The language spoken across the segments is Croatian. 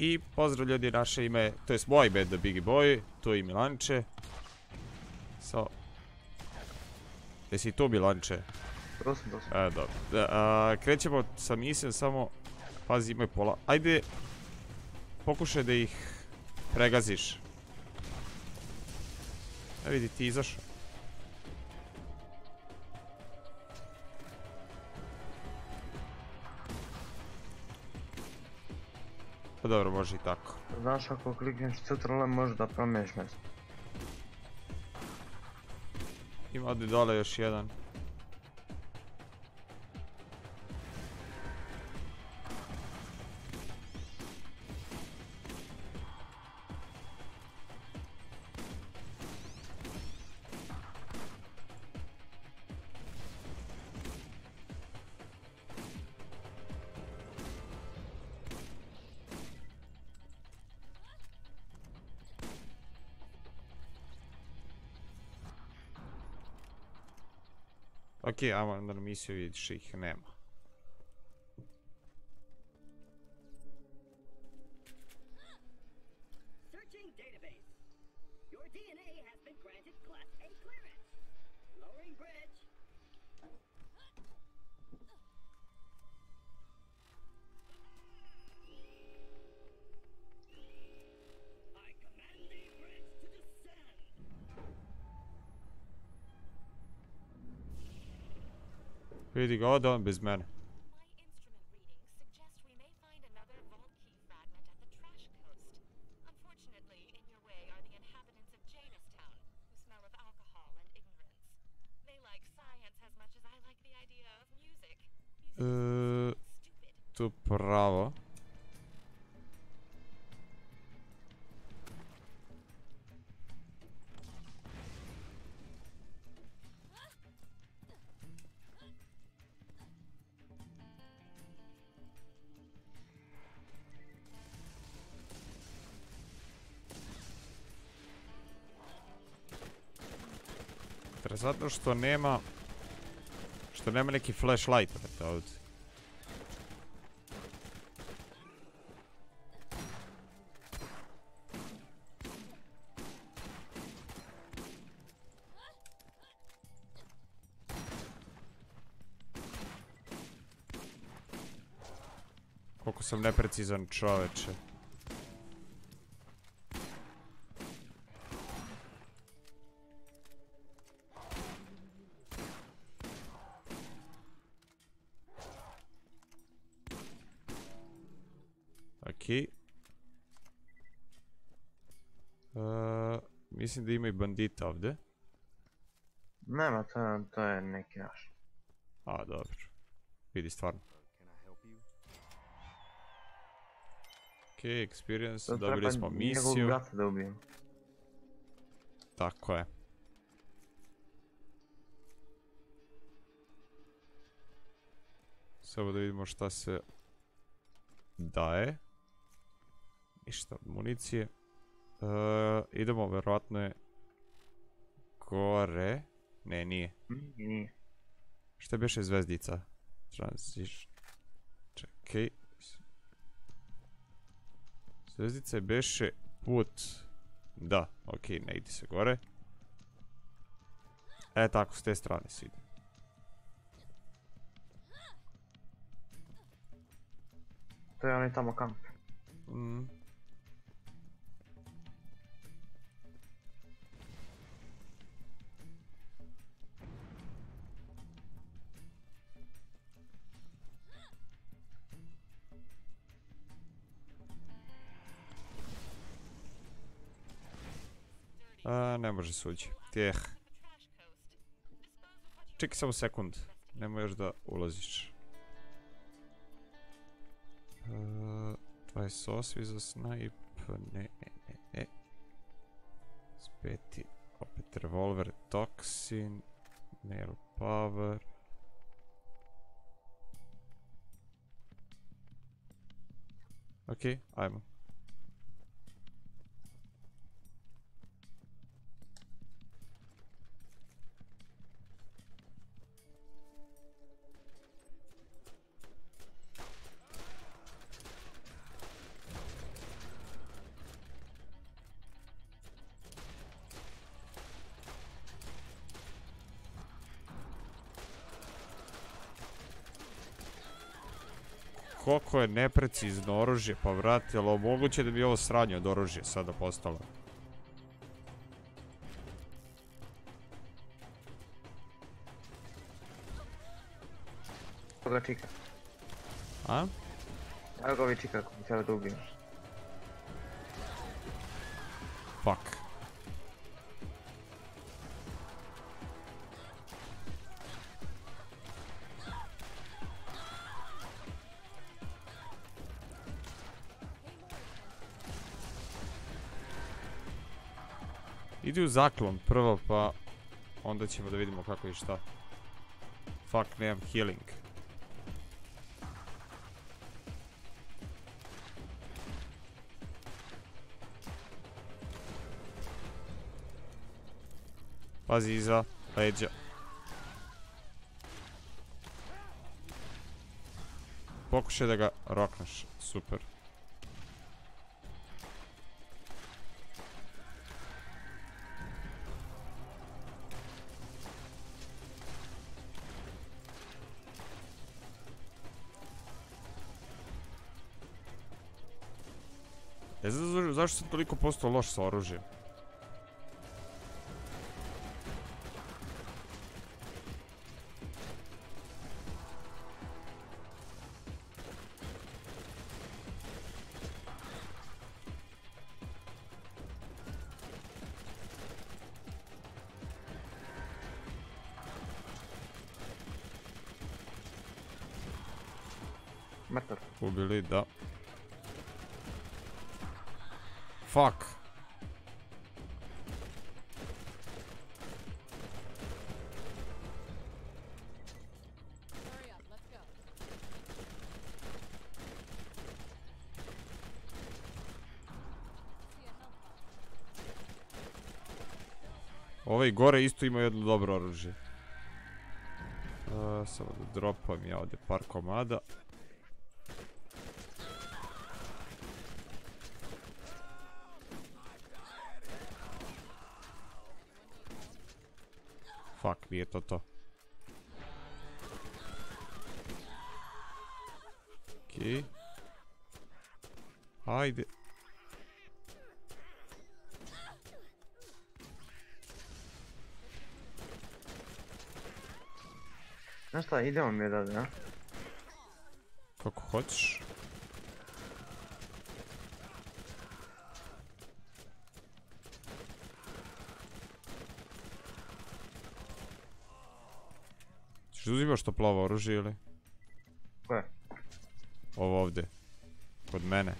I pozdrav ljudi, naše ime, to je moj bed, TheBiggyBoy, tu je i Milanče. So. Jesi tu, Milanče? Prosim, prosim. E, dobro. Krećemo sa misijom, samo pazi, imaj pola. Ajde, pokušaj da ih pregaziš. E, vidi, ti izašao. Pa dobro, može i tako. Znaš, ako klikneš Ctrl, možeš da promijeniš mjesto. Ima ovdje dole još jedan. Ok, ajmo onda na misiju, vidiš ih nema. Vidi ga, ovdje on bez mene. Tu pravo. Zato što nema neki flashlight ovdje. Koliko sam neprecizan, čoveče. Mislim da ima i bandita ovdje. Nema, to je neki naš. A, dobro. Vidi stvarno. Okej, experience, dobili smo misiju. To treba njegovog brata da ubijem. Tako je. Samo da vidimo šta se daje. Ništa od municije. Idemo, verovatno je gore. Ne, nije. Šta je beše zvezdica? Transition. Čekaj. Zvezdica je beše put. Da, okej, ne idi se gore. E, tako, s te strane se ide. To je onaj tamo kamp. Ne može suđi. Čekaj samo sekund. Nemoj još da ulaziš. 28 za snajp. Ne. Speti. Opet revolver, toksin. Nail power. Ok, ajmo. koliko je neprecizno oružje, pa vrati, ali omoguće da bi ovo sranje od oružja sada postalo. Koga čika? A? Evo ga ovi čika, kako mi treba da ubijemo. Fuck. Idi u zaklon prvo, pa onda ćemo da vidimo kako i šta. Fuck, nemam healing. Pazi iza leđa. Pokušaj da ga rokneš, super. Ne znam zašto sam toliko postao loš sa oružjem. Ubili, da. Fuck. Ovaj gore isto ima jedno dobro oružje. Samo da dropam ja ovdje par komada. Fuck, nije to to. Okej. Hajde. Znaš šta, idemo mi odavde, a? Kako hoćeš. Češ uzimaš to plavo oružje ili? Koje? Ovo ovdje. Kod mene.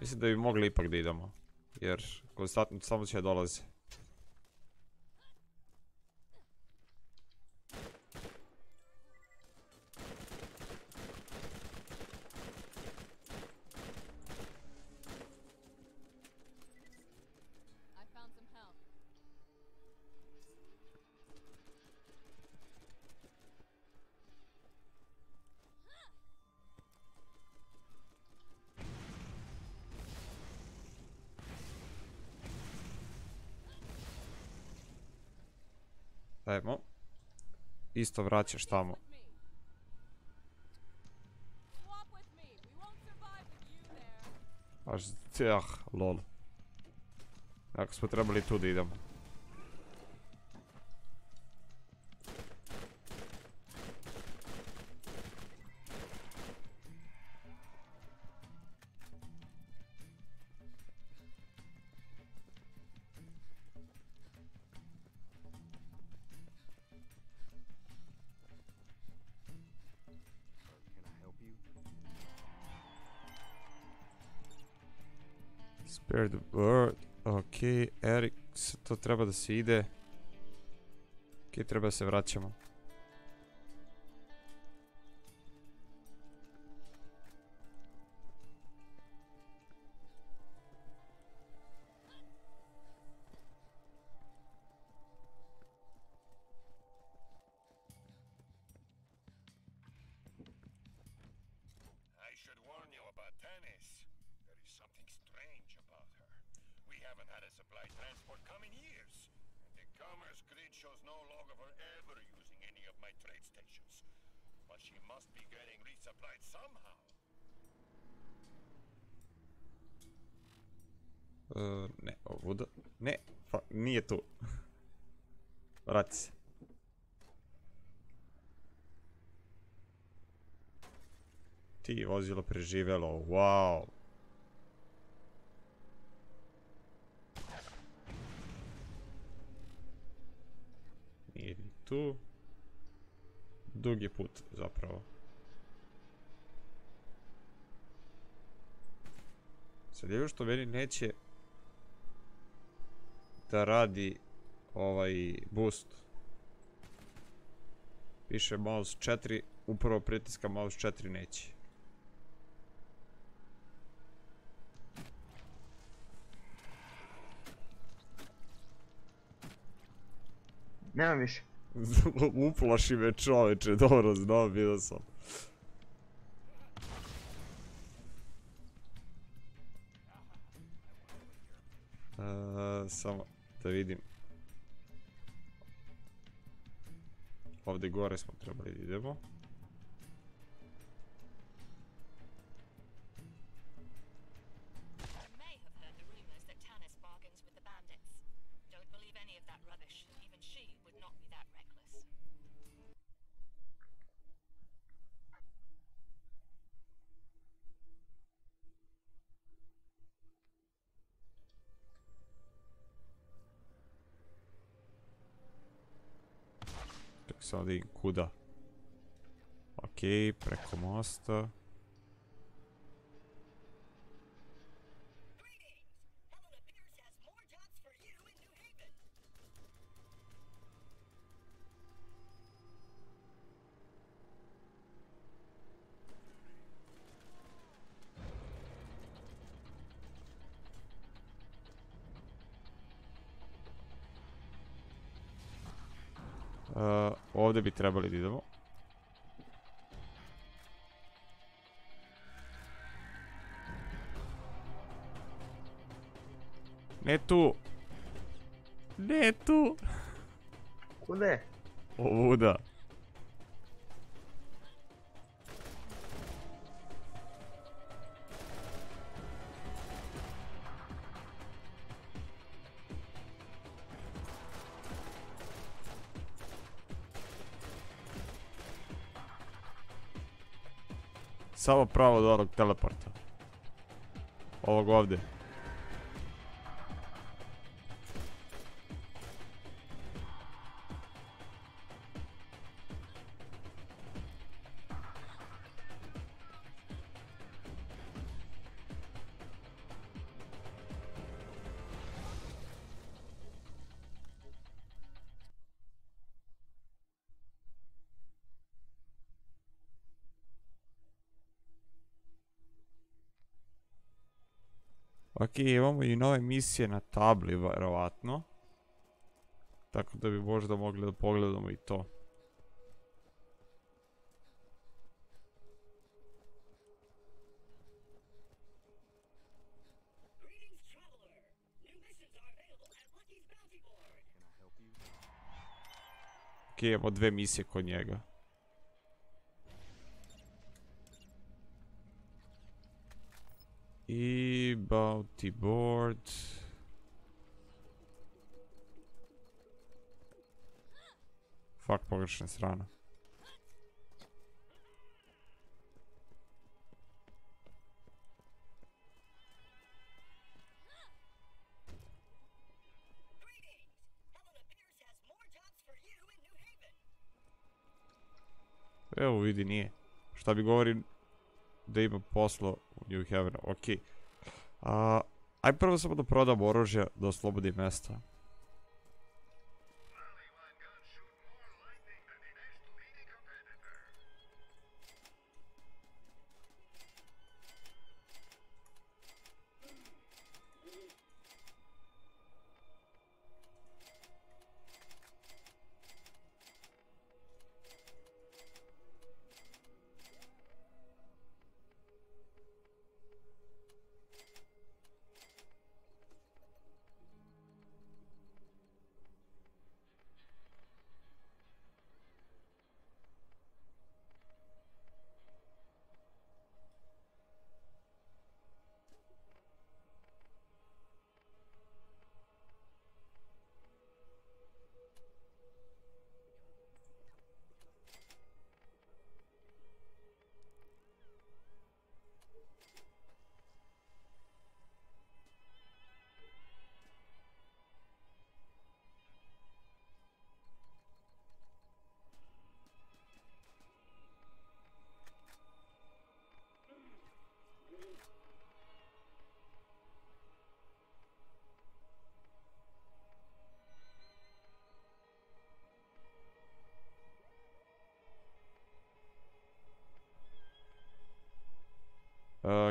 Mislim da bi mogli ipak da idemo, jer konstantno samo će dolazi. Ajmo. Isto vraćaš tamo. Aš, ah, lol. Ako smo trebali tu da idemo. Spare the bird. Ok, Eric, to treba da se ide. Ok, treba da se vraćamo. Ne, ovuda. Ne, pa nije tu. Vrati se. Ti vozilo preživelo, wow. Nije tu. Dugi put zapravo. Sad je što meni neće da radi ovaj boost. Piše mouse 4, upravo pritiska mouse 4 neće. Nemam više. Uplaši me čoveče, dobro znam, vidio sam. Samo da vidim. Ovde gore smo trebali da idemo. Samo da im kuda. Ok, preko mosta. Ovdje bi trebali da idemo. Ne tu. Ne tu. Kude? Ovuda. Samo pravo do ovog teleporta. Ovog ovdje. Ok, imamo I nove misije na tabli, vjerovatno. Tako da bi možda mogli da pogledamo I to. Ok, imamo dve misije kod njega. I bounty board. Fuck, pogrešna strana. Evo vidi, nije. Šta bi govorio? Da ima posla u New Haven, ok. Aj prvo samo da prodam oružje, da oslobodim mesta.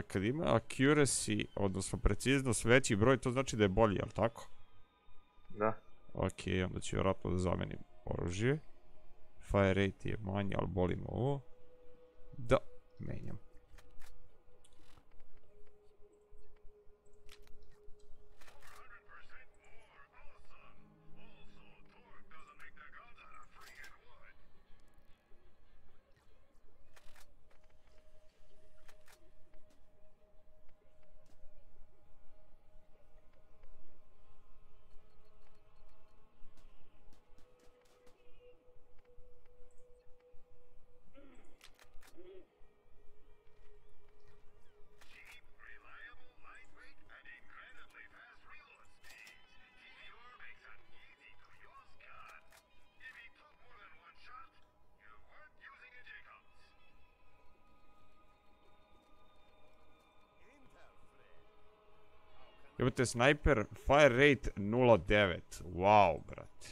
Kad ima accuracy, odnosno preciznost veći broj, to znači da je bolji, jel' tako? Da. Ok, onda ću vjerojatno da zamenim oružje. Fire rate je manji, ali bolim ovo. Da, menjam. Imate snajper, fire rate 0.9, wow, brate.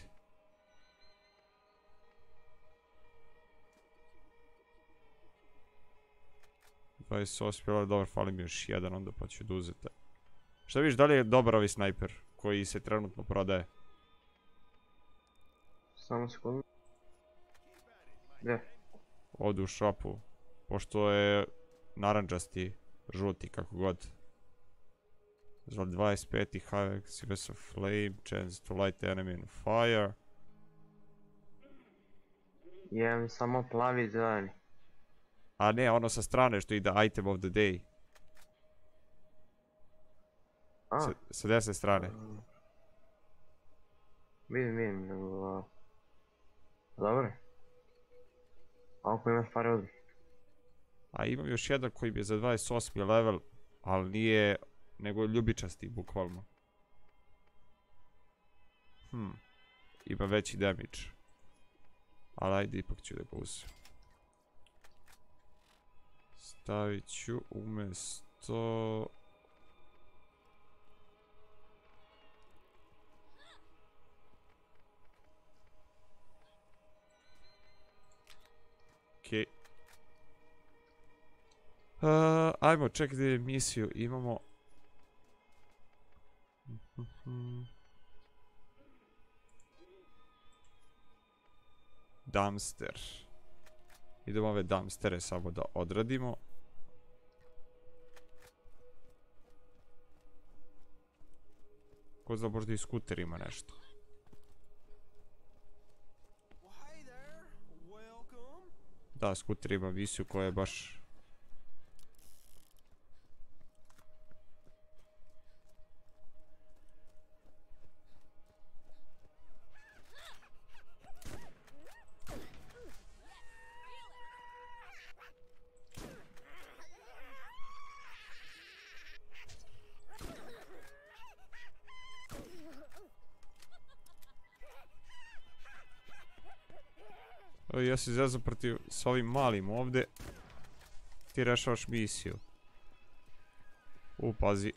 Pa je se ospjelo, dobro, fali mi još jedan, onda pa ću da uzeti. Šta vidiš, da li je dobar ovaj snajper koji se trenutno prodaje? Samo sekundu. Ne. Ovdje u šapu, pošto je naranđasti, žuti, kako god. Za 25 high accuracy of flame, chance to light enemy on fire. Jem samo plavi i zeleni. A ne, ono sa strane što ide item of the day. Sa desne strane. Vidim. Dobre. A ako imaš pare odbih? A imam još jedan koji je za 28. level, ali nije... nego ljubičasti, bukvalno. Ima veći damage. Ali ajde, ipak ću da ga uzem. Stavit ću umjesto... Okej. Ajmo, čekaj da je misiju. Imamo... Dumpster. Idemo ove dumpstere samo da odradimo. Ko zna, možda i skuter ima nešto. Da, skuter ima misiju koja je baš... Ja se izazam protiv sa ovim malim ovde. Ti rešavaš misiju. Pazi.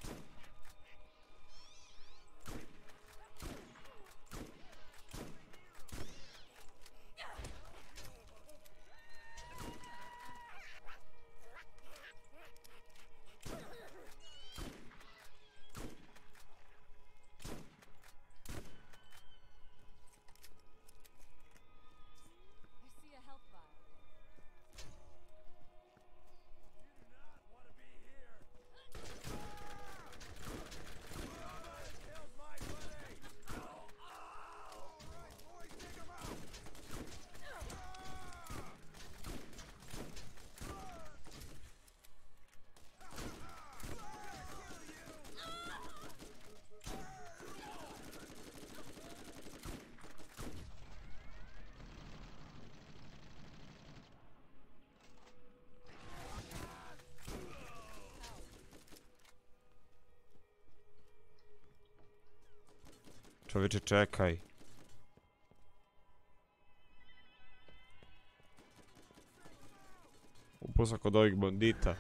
Człowiecze, czekaj. Upusa kod ovih bandita.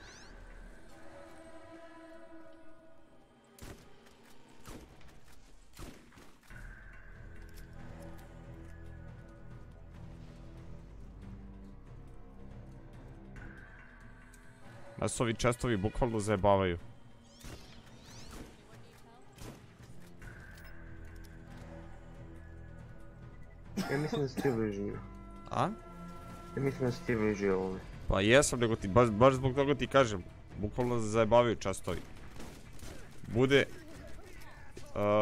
Nas ovi čestovi bukvalno zajebavaju. Ja mislim da si ti bliži. A? Ja mislim da si ti bliži ovome. Pa jesam, nego ti, baš zbog toga ti kažem. Bukvalno zajebavaju čestovi. Bude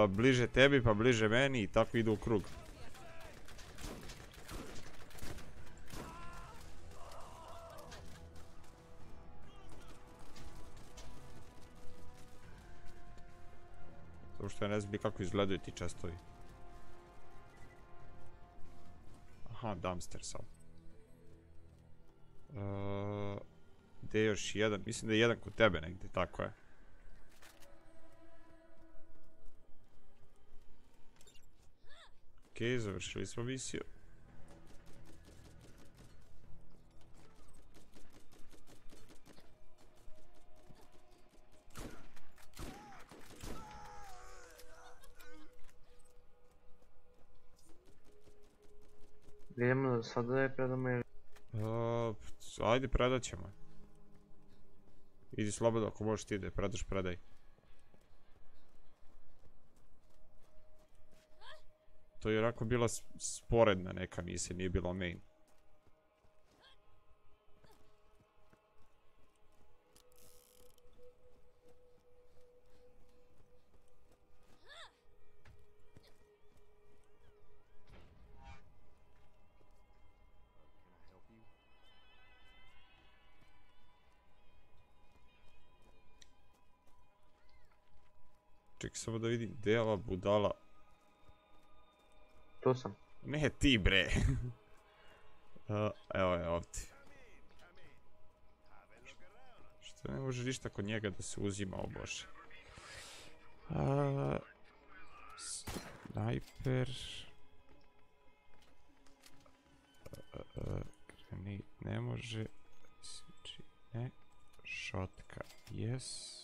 bliže tebi, pa bliže meni i tako ide u krug. Zato što ja ne znam kako izgledaju ti čestovi. Aha, dumpster sam. Gde je još jedan? Mislim da je jedan kod tebe negdje, tako je. Okej, završili smo misiju. Idemo, sada je predamo je... Ajde, predat ćemo. Idi slobodno, ako možeš ti da predaš, predaj. To je onako bila sporedna neka misija, nije bila main. Čekaj samo da vidim, gdje je ova budala? Tu sam. Ne ti bre. Evo je ovdje. Što ne može ništa kod njega da se uzima, o bože. Snajper. Granit ne može. Znači ne. Šotka, jes.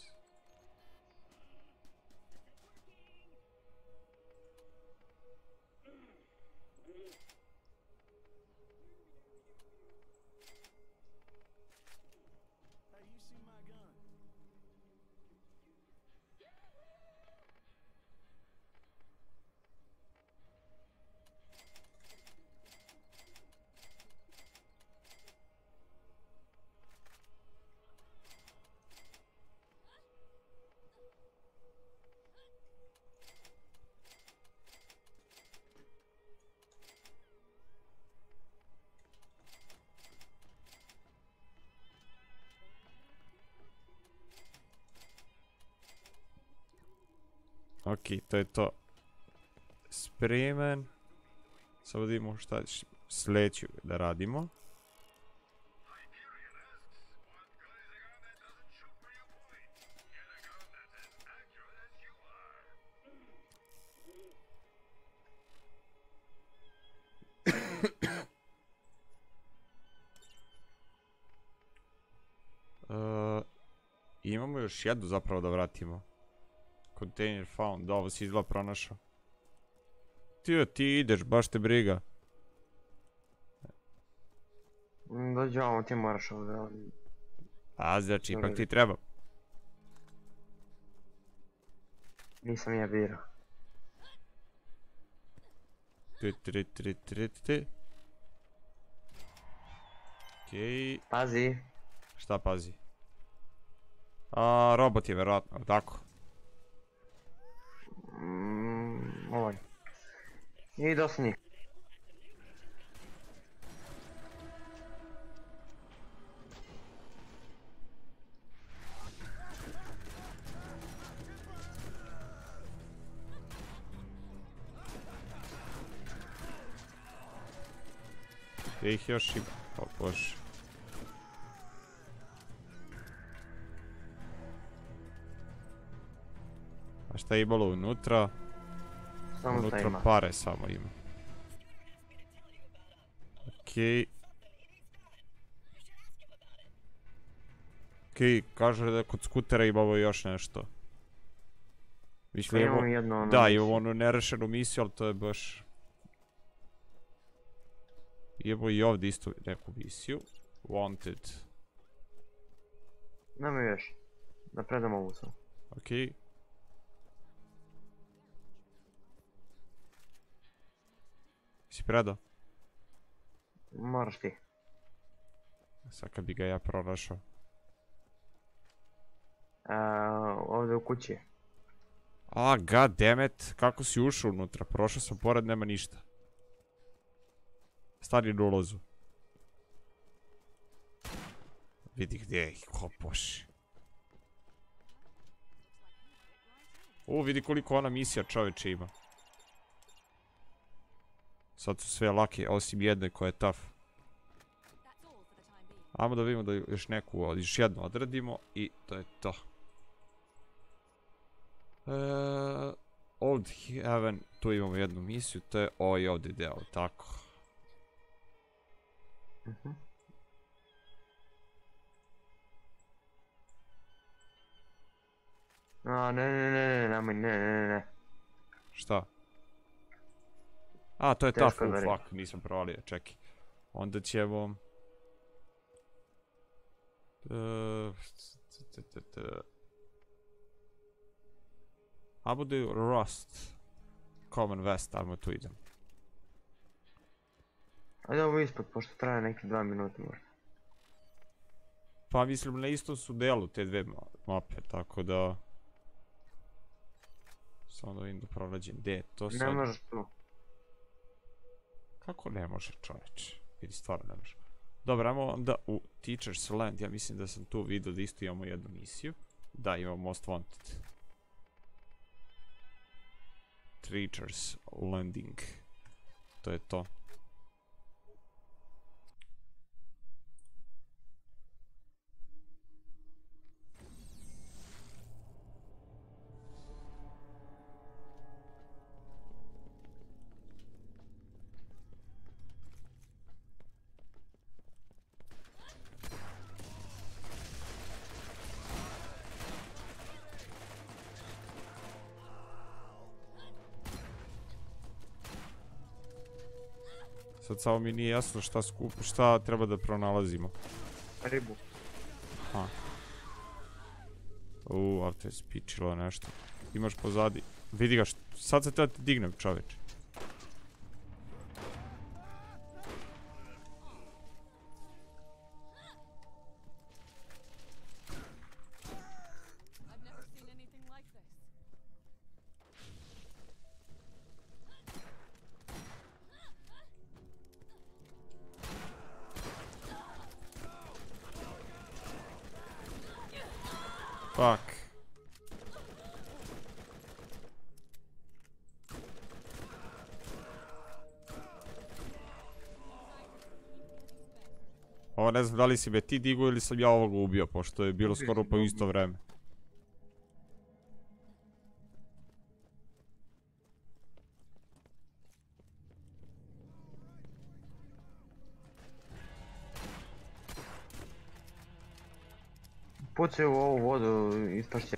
Ok, to je to. Spremen. Samo da vidimo šta sledeću da radimo. Imamo još jednu zapravo da vratimo. Container found, da, ovo si izgleda pronašao. Ti ideš, baš te briga. Dođe ovo, ti moraš ovdje. A znači, ipak ti treba. Nisam ja birao. Okej. Pazi. Šta pazi? Robot je verovatno, tako. Ovaj. I dosta njih. Gdje ih još ima? O bože. A šta je imalo unutra? Unutra pare samo ima. Okej. Okej, kaže da kod skutera imamo još nešto. Imamo jednu ono. Da, imamo onu nerešenu misiju, ali to je baš... Imamo i ovdje isto neku misiju. Wanted. Nemo još. Da predamo ovu sam. Okej. Si predao? Moraš ti. Sad kad bi ga ja pronašao. Ovdje u kući. A, goddammit, kako si ušao unutra? Prošao sam pored, nema ništa. Stani na ulazu. Vidi gdje je, kopoš. U, vidi koliko ona misija čoveče ima. Sad su sve lake, osim jedne koja je tough. Ajmo da vidimo da još neku, još jednu odradimo i to je to. Old Heaven, tu imamo jednu misiju, to je ovaj ovdje deo, tako. A, ne. Šta? A, to je tough, fuck, nisam provalio, čekaj. Onda ćemo... Ajmo da je Rust. Common West, ajmo tu idem. Ajde ovo ispod, pošto traje neki 2 minuta možda. Pa mislim na istom su delu te dve mape, tako da... Samo da vidim da pronađem, gdje je to sad? Ne možeš tu. Kako ne može čoveč? Vidi, stvarno ne može. Dobro, ajmo onda u Teacher's Land, ja mislim da sam tu vidio da isto imamo jednu misiju. Da, imamo Most Wanted. Teacher's Landing. To je to. Sad samo mi nije jasno šta treba da pronalazimo. Ribu. Aha. Uuu, ovdje je spičilo nešto. Imaš pozadi. Vidi ga, sad se treba ti dignem, čoveče. Fuck. Ovo ne znam da li si me ti digao ili sam ja ovoga ubio, pošto je bilo skoro po isto vreme. Pucaju u ovu vodu, ispašće.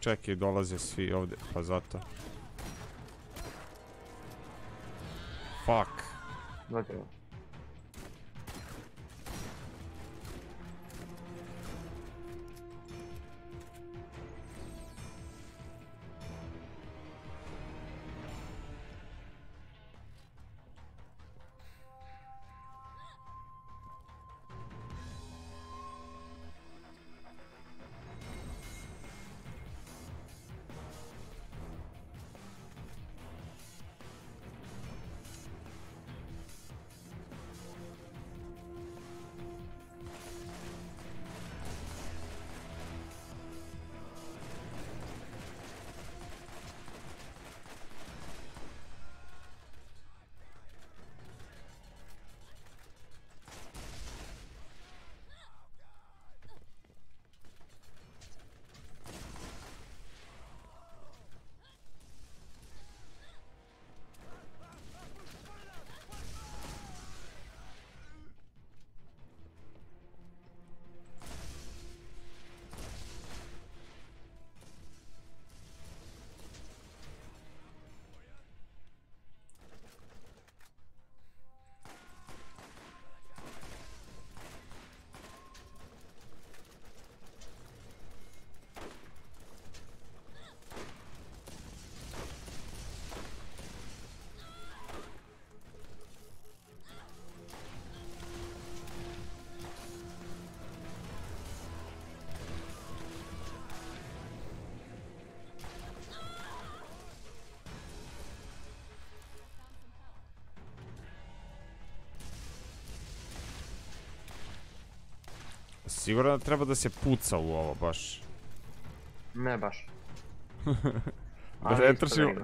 Čekaj, dolaze svi ovdje, pa zato. Fuck. Gotovo. Sigurno da treba da se puca u ovo baš. Ne baš.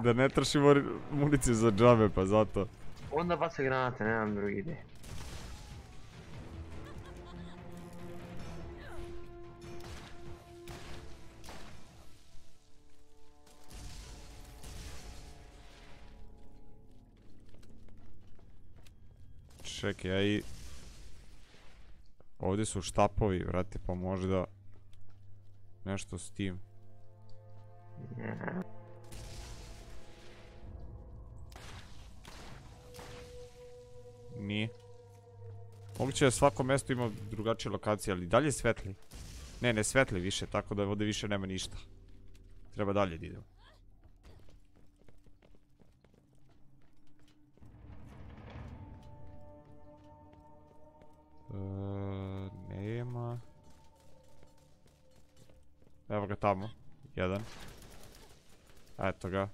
Da ne trošimo municiju za džabe, pa zato. Onda baca granate, nemam drugi ideje. Čekaj, ja i... Ovdje su štapovi, vrati, pa možda... Nešto s tim. Nije. Moguće da svako mesto ima drugačije lokacije, ali dalje je svetli. Ne, ne svetli više, tako da ovdje više nema ništa. Treba dalje da idemo. Nema. Evo ga tamo, jedan. Eto ga.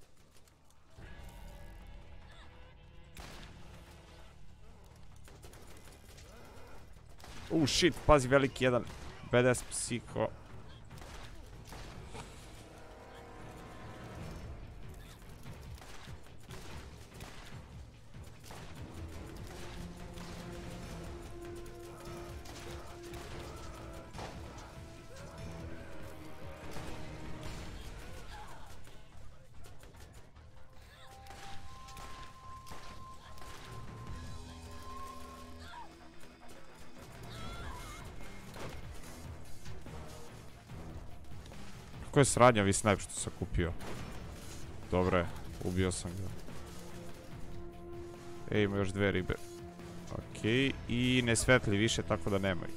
Shit, pazi, veliki jedan BDS psiko. Kako je sradnjavi snajp što sam kupio. Dobro je, ubio sam ga. Ej, ima još dve ribe. Okej, i ne svetli više, tako da nemaju.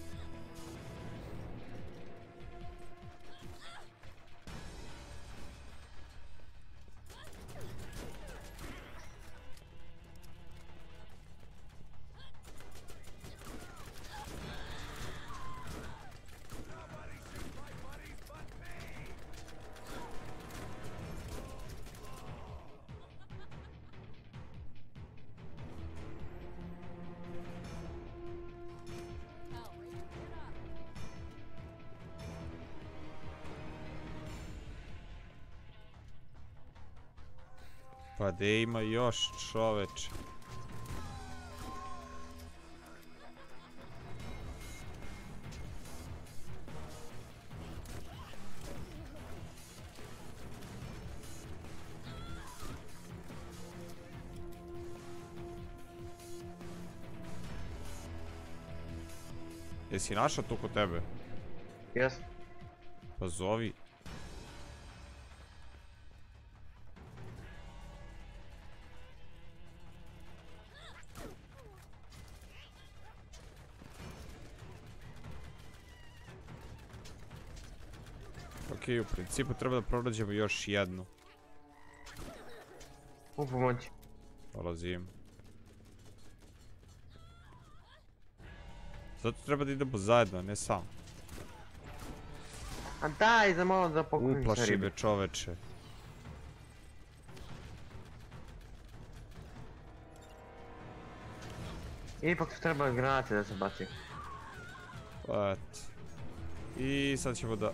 Pa gdje ima još, čoveče? Jesi našao tu kod tebe? Jesam. Pa zovi. U principu treba da pronađemo još jednu. U pomoći. Dolazim. Zato treba da idemo zajedno, ne sam. A daj za malo da pokušim sa ribe. Uplaši me, čoveče. Ipak su trebali granate da se baci. Eto. I sad ćemo da...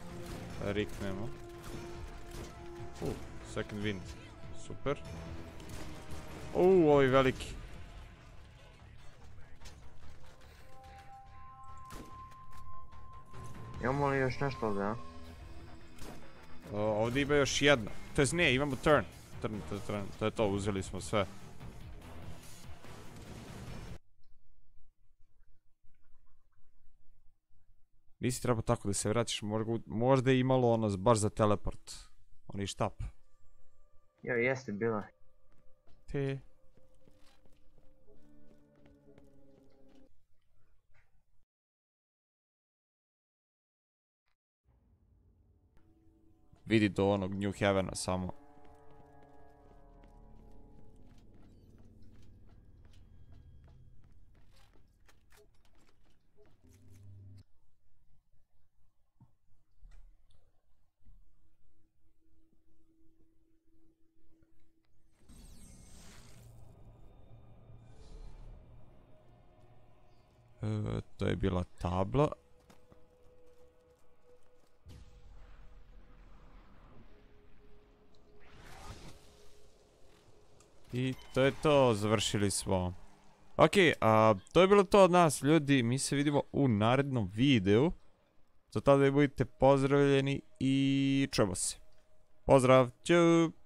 Riknemo. Second wind. Super. Ovi veliki. Imamo li još nešto ovdje, a? Ovdje ima još jedna. To je ne, imamo turn. To je to, uzeli smo sve. Nisi trebao tako da se vraćaš, možda je imalo ono baš za teleport, oni štap. Jo, jeste bila. Te. Vidi do onog New Havena samo. To je bila tabla. I to je to, završili smo. Ok, to je bilo to od nas, ljudi. Mi se vidimo u narednom videu. Za tada budite pozdravljeni i čujemo se. Pozdrav, ćao!